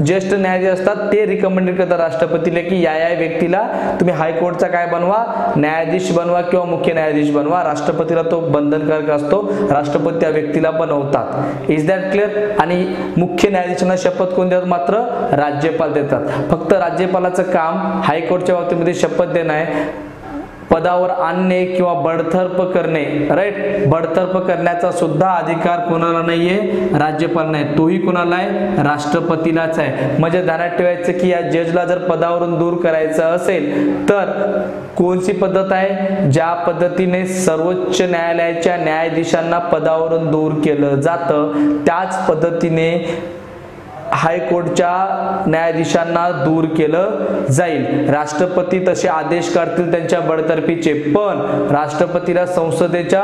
ज्येष्ठ न्यायाधीश असतात, ते रिकमेंडेड करतात राष्ट्रपतीला की या या व्यक्तीला तुम्ही हायकोर्टचा काय बनवा, न्यायाधीश बनवा किंवा मुख्य न्यायाधीश बनवा. राष्ट्रपतीला तो बंधनकारक असतो, राष्ट्रपती त्या व्यक्तीला बनवतात. Is that clear. आणि मुख्य न्यायाधीशांना शपथ कोण देतात, मात्र राज्यपाल देतात. फक्त राज्यपालाचं काम हायकोर्टच्या बाबतीमध्ये शपथ देणं आहे. पदावर आणणे किंवा बडतर्फ करणे राईट, बडतर्फ करण्याचा सुद्धा अधिकार कोणाला नाहीये, राज्यपाल नाही, तोही कोणाला आहे, राष्ट्रपतीलाच आहे. म्हणजे ध्यानात ठेवायचं की या जजला जर पदावरून दूर करायचं असेल तर कोणती पद्धत आहे, ज्या पद्धतीने सर्वोच्च न्यायालयाच्या न्यायाधीशांना पदावरून दूर केलं जातं त्याच पद्धतीने हायकोर्टच्या न्यायाधीशांना दूर केलं जाईल. राष्ट्रपती तसे आदेश काढतील त्यांच्या बडतर्फीचे, पण राष्ट्रपतीला संसदेच्या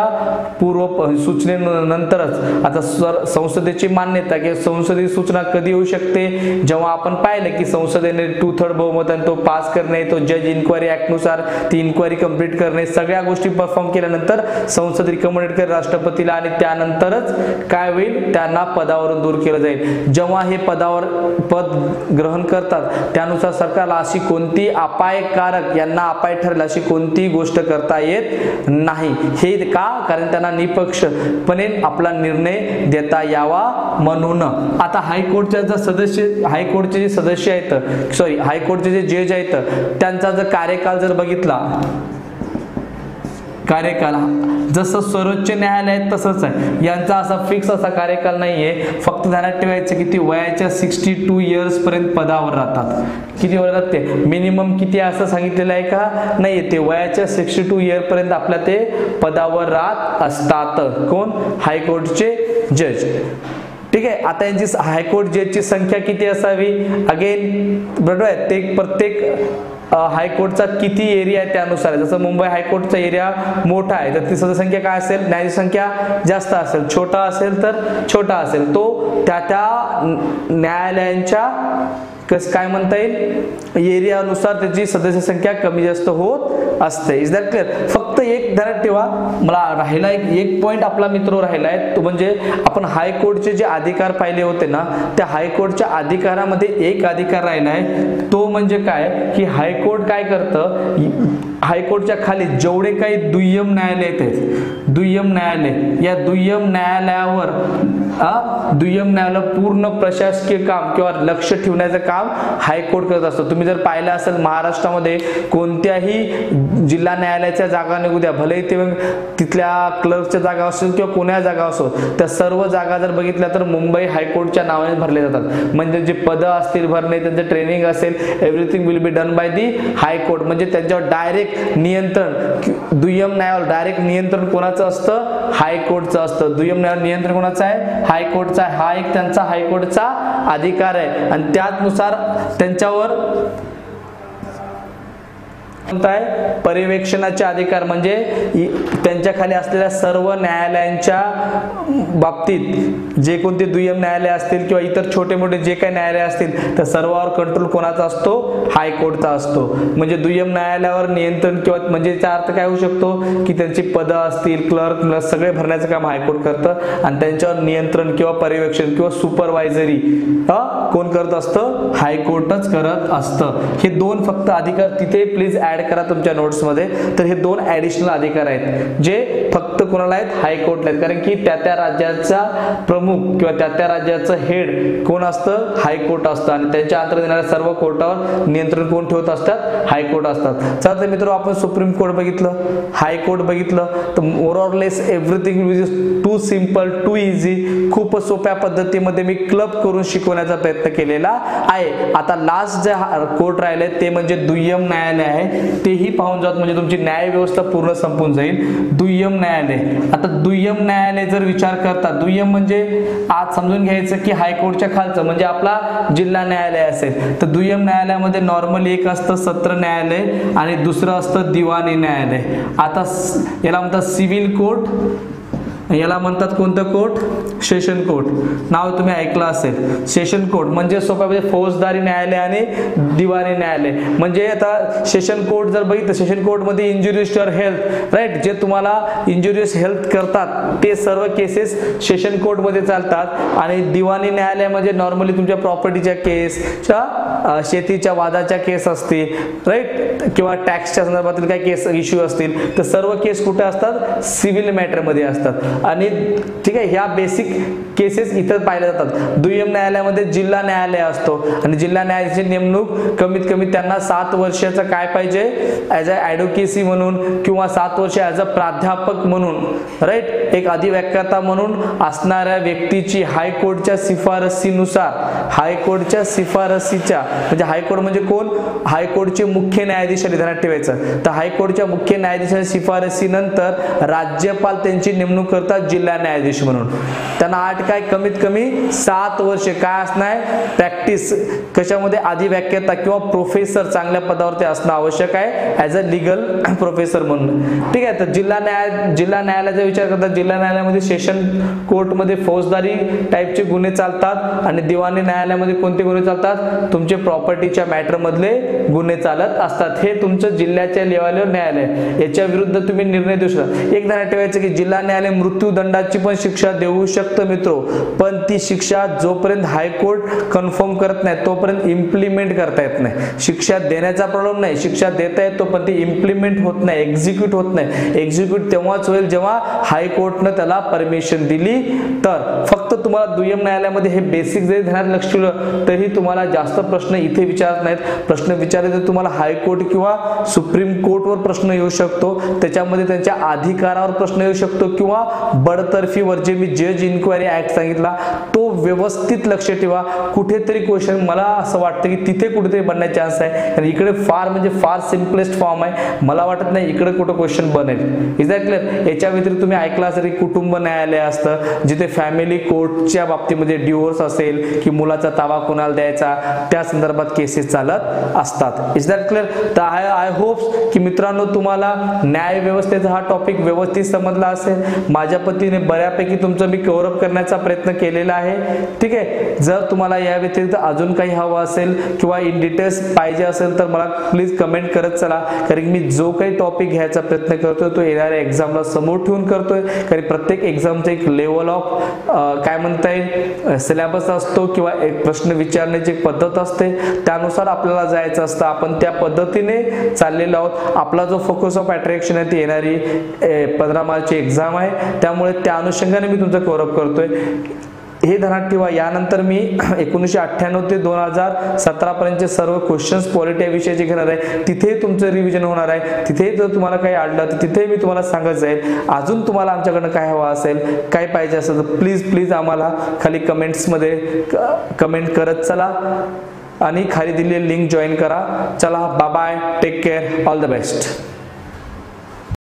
पूर्व सूचनेनंतरच. आता संसदेची मान्यता किंवा संसदेची सूचना कधी होऊ शकते, जेव्हा आपण पाहिलं की संसदेने टू थर्ड बहुमताने तो पास करणे, तो जज इन्क्वायरी ऍक्टनुसार ती इन्क्वायरी कम्प्लीट करणे, सगळ्या गोष्टी परफॉर्म केल्यानंतर संसद रिकमेंडेड करेल राष्ट्रपतीला आणि त्यानंतरच काय होईल, त्यांना पदावरून दूर केलं जाईल. जेव्हा हे पदावर पद ग्रहण करतात त्यानुसार सरकारला अशी कोणती अपायकारक, यांना अपाय ठरेल अशी कोणती गोष्ट करता येत नाही. हे का, कारण त्यांना निपक्षपणे आपला निर्णय देता यावा म्हणून. आता हायकोर्टच्या जर सदस्य हायकोर्टचे जे सदस्य आहेत सॉरी हायकोर्टचे जे जज आहेत त्यांचा जर कार्यकाल जर बघितला, कार्यकाल जसं सर्वोच्च न्यायालय तसंच आहे, यांचा असा फिक्स असा कार्यकाल नाहीये. फक्त ध्यानात ठेवायचं की ती वयाच्या सिक्स्टी टू इयर्स पर्यंत पदावर राहतात. किती वर राहते, मिनिमम किती असं सांगितलेलं आहे का, नाही, ते वयाच्या सिक्स्टी टू इयर पर्यंत आपल्या ते पदावर राहत असतात. कोण, हायकोर्टचे जज. ठीक आहे. आता यांची हायकोर्ट जजची संख्या किती असावी, अगेन बरोबर आहे ते प्रत्येक हायकोर्टचा किती एरिया आहे त्यानुसार. जसं मुंबई हायकोर्टचा एरिया मोठा आहे तर ती सदस्यसंख्या काय असेल, न्यायाधीश संख्या जास्त असेल. छोटा असेल तर छोटा असेल, तो त्या त्या न्यायालयांच्या कसं काय म्हणता येईल एरियानुसार त्याची सदस्य संख्या कमी जास्त होत असते. Is that clear. फक्त एक ध्यानात ठेवा, मला राहिला एक एक पॉईंट आपला मित्र राहिला आहे तो म्हणजे आपण हायकोर्टचे जे अधिकार पाहिले होते ना, त्या हायकोर्टच्या अधिकारामध्ये एक अधिकार राहिला आहे तो म्हणजे काय की हायकोर्ट काय करतं, हायकोर्टच्या खाली जेवढे काही दुय्यम न्यायालय आहेत, दुय्यम न्यायालय, या दुय्यम न्यायालयावर दुय्यम न्यायालय पूर्ण प्रशासकीय काम किंवा लक्ष ठेवण्याचं काम हायकोर्ट करत असतो. तुम्ही जर पाहिलं असेल महाराष्ट्रामध्ये कोणत्याही जिल्हा न्यायालयाच्या जागा निघू द्या, भले ते तिथल्या क्लर्कच्या जागा असो किंवा कोणा जागा असो, त्या सर्व जागा जर बघितल्या तर मुंबई हायकोर्टच्या नावाने भरले जातात. म्हणजे जे पद असतील भरणे, त्यांचं ट्रेनिंग असेल, everything will be done by the high court. म्हणजे त्यांच्यावर डायरेक्ट नियंत्रण, दुय्यम न्यायालय डायरेक्ट नियंत्रण कोणाचं असतं? हायकोर्टचं असतं. दुय्यम न्यायालय नियंत्रण कोणाचं आहे? हायकोर्टचा. हा एक त्यांचा हायकोर्टचा अधिकार आहे आणि त्यानुसार त्यांच्यावर पर्यवेक्षणाचे अधिकार म्हणजे त्यांच्या खाली असलेल्या सर्व न्यायालयांच्या बाबतीत जे कोणते दुय्यम न्यायालय असतील किंवा इतर छोटे मोठे जे काही न्यायालय असतील त्या सर्वांवर कंट्रोल कोणाचा असतो? हायकोर्टचा असतो. म्हणजे दुय्यम न्यायालयावर नियंत्रण किंवा म्हणजे त्याचा अर्थ काय होऊ शकतो की त्यांची पदं असतील, क्लर्क सगळे भरण्याचं काम हायकोर्ट करतं आणि त्यांच्यावर नियंत्रण किंवा पर्यवेक्षण किंवा सुपरवायझरी कोण करत असतं? हायकोर्टच करत असतं. हे दोन फक्त अधिकार तिथे प्लीज ऍड करा तुमच्या नोट्स मध्ये. तर हे दोन ऍडिशनल अधिकार आहेत जे फक्त कोणाला आहेत? हायकोर्टला आहेत. कारण की त्या त्या राज्याचा प्रमुख किंवा त्या त्या राज्याचं हेड कोण असतं? हायकोर्ट असतं आणि त्यांच्या अंतर्गत येणाऱ्या सर्व कोर्टावर नियंत्रण कोण ठेवत असतात? हायकोर्ट असतात. चला तर मित्रांनो, आपण सुप्रीम कोर्ट बघितलं, हायकोर्ट बघितलं, तर more or less everything which is too simple, too easy. खूप सोप्या पद्धतीमध्ये मी क्लब करून शिकवण्याचा प्रयत्न केलेला आहे. आता लास्ट जे कोर्ट राहिले ते म्हणजे दुय्यम न्यायालय आहे. तेही पाहून जात म्हणजे तुमची न्याय व्यवस्था पूर्ण संपून जाईल. दुय्यम न्यायालय, आता दुय्यम न्यायालय जर विचार करता, दुय्यम म्हणजे आज समजून घ्यायचं की हायकोर्टच्या खालचं म्हणजे आपला जिल्हा न्यायालय असेल तर दुय्यम न्यायालयामध्ये नॉर्मली एक असतं सत्र न्यायालय आणि दुसरं असतं दिवाणी न्यायालय. आता याला म्हणतात सिव्हिल कोर्ट, याला म्हणतात कोणतं कोर्ट? Session court. नाव तुम्ही ऐकलं असेल सेशन कोर्ट. म्हणजे सोप्या म्हणजे फौजदारी न्यायालय आणि दिवाणी न्यायालय. म्हणजे आता सेशन कोर्ट जर बघितलं, सेशन कोर्ट मध्ये इंजुरियस टू हेल्थ, राईट, जे तुम्हाला इंजुरियस हेल्थ करतात ते सर्व केसेस सेशन कोर्ट मध्ये चालतात. आणि दिवाणी न्यायालय म्हणजे नॉर्मली तुमच्या प्रॉपर्टीच्या केसच्या, शेतीच्या वादाच्या केस असतील, राईट, किंवा टॅक्सच्या संदर्भातील काही केस इश्यू असतील तर सर्व केस कुठे असतात? सिव्हिल मॅटरमध्ये असतात. आणि ठीक आहे, ह्या बेसिक केसेस इतर पाहिल्या जातात. दुय्यम न्यायालयामध्ये जिल्हा न्यायालय असतो आणि जिल्हा न्यायालयाची नेमणूक कमीत कमी त्यांना सात वर्षाचा काय पाहिजे ॲज अ ॲडव्होकेसी म्हणून किंवा सात वर्ष ॲज अ प्राध्यापक म्हणून, राईट, एक अधिवक्ता म्हणून असणाऱ्या व्यक्तीची हायकोर्टच्या शिफारसीनुसार, हायकोर्टच्या शिफारसीच्या म्हणजे हायकोर्ट म्हणजे कोण? हायकोर्टचे मुख्य न्यायाधीश निधनात ठेवायचं. तर हायकोर्टच्या मुख्य न्यायाधीशाच्या शिफारसीनंतर राज्यपाल त्यांची नेमणूक करतात जिल्हा न्यायाधीश म्हणून. त्यांना आठ काय कमीत कमी सात वर्ष काय असणार प्रॅक्टिस कशामध्ये? अधिवक्ता किंवा प्रोफेसर चांगल्या पदावरती असणं आवश्यक आहे ॲज अ लिगल प्रोफेसर म्हणून. ठीक आहे, तर जिल्हा न्याय जिल्हा न्यायालयाचा विचार करतात. जिल्हा न्यायालयामध्ये सेशन कोर्टमध्ये फौजदारी टाईपचे गुन्हे चालतात आणि दिवाणी न्यायालयामध्ये कोणते गुन्हे चालतात? तुमचे प्रॉपर्टीच्या मॅटरमधले गुन्हे चालत असतात. हे तुमचं जिल्ह्याच्या लेवलवर न्यायालय, याच्या विरुद्ध तुम्ही निर्णय देऊ शकता. एक ध्यानात ठेवायचं की जिल्हा न्यायालय मृत्यूदंडाची पण शिक्षा देऊ शकतो मित्रो, पण ती शिक्षा जोपर्यंत हायकोर्ट कन्फर्म करत नाही तोपर्यंत इम्प्लिमेंट करता येत नाही. शिक्षा देण्याचा प्रॉब्लेम नाही, शिक्षा देता येतो पण ती इम्प्लिमेंट होत नाही, एक्झिक्यूट होत नाही. एक्झिक्यूट तेव्हाच होईल जेव्हा हायकोर्टनं त्याला परमिशन दिली तर. फक्त तुम्हाला दुय्यम न्यायालयामध्ये हे बेसिक जरी ध्यानात लक्ष ठेवलं तरी तुम्हाला जास्त प्रश्न इथे विचारत नाहीत. प्रश्न विचारले तर तुम्हाला हायकोर्ट किंवा सुप्रीम कोर्टवर प्रश्न येऊ शकतो, त्याच्यामध्ये त्यांच्या अधिकारावर प्रश्न येऊ शकतो किंवा बडतर्फीवर जे मी जज इन्क्वायरी ऍक्ट सांगितला तो व्यवस्थित लक्ष ठेवा. कुठेतरी क्वेश्चन मला असं वाटतं की तिथे कुठेतरी बनण्याचा चान्स आहे आणि इकडे फार म्हणजे फार सिम्पलेस्ट फॉर्म आहे, मला वाटत नाही इकडे कुठं क्वेश्चन बनेल. Is that clear? याच्या व्यतिरिक्त तुम्ही ऐकला असेल की कुटुंब न्यायालय असतं जिथे फॅमिली कोर्टच्या बाबतीमध्ये डिवोर्स असेल की मुलाचा ताबा कोणाला द्यायचा त्या संदर्भात केसेस चालत असतात. Is that clear? तर आय आय होप्स की मित्रांनो तुम्हाला न्याय व्यवस्थेचा हा टॉपिक व्यवस्थित समजला असेल. माझ्या पतीने बऱ्यापैकी तुमचं मी कव्हरअप करण्याचा प्रयत्न केलेला आहे. ठीक आहे, जर तुम्हाला या व्यतिरिक्त अजून काही हवं असेल किंवा इन डिटेल्स पाहिजे असेल तर मला प्लीज कमेंट करत चला, कारण मी जो काही टॉपिक घ्यायचा प्रयत्न करतोय तो येणाऱ्या एक्झामला समोर ठेवून करतोय. कारण प्रत्येक एक्झामचं एक लेवल ऑफ काय म्हणता येईल सिलेबस असतो किंवा एक प्रश्न विचारण्याची पद्धत असते, त्यानुसार आपल्याला जायचं असतं. आपण त्या पद्धतीने चाललेलो आहोत. आपला जो फोकस ऑफ अट्रॅक्शन आहे ती येणारी पंधरा मार्चची एक्झाम आहे, त्यामुळे त्या अनुषंगाने मी तुमचा कव्हरअप करतोय. हे ध्यानात ठेवा. यानंतर मी एकोणीसशे अठ्ठ्याण्णव ते दोन हजार सतरा पर्यंतचे सर्व क्वेश्चन्स पॉलिटी विषयाचे घेणार आहे, तिथे तुमचं रिव्हिजन होणार आहे. तिथे जर तुम्हाला काही आढळलं तर तिथे मी तुम्हाला सांगत जाईल. अजून तुम्हाला आमच्याकडनं काय हवं असेल, काय पाहिजे असेल तर प्लीज प्लीज आम्हाला खाली कमेंट्समध्ये कमेंट करत चला आणि खाली दिलेली लिंक जॉईन करा. चला, bye bye, take care, all the best.